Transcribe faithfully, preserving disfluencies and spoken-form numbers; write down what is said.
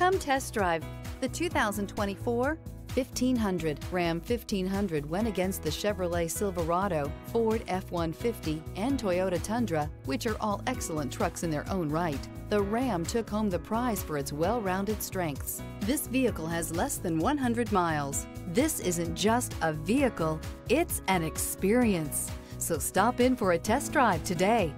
Come test drive the two thousand twenty-four fifteen hundred. Ram fifteen hundred went against the Chevrolet Silverado, Ford F one fifty, and Toyota Tundra, which are all excellent trucks in their own right. The Ram took home the prize for its well-rounded strengths. This vehicle has less than one hundred miles. This isn't just a vehicle, it's an experience. So stop in for a test drive today.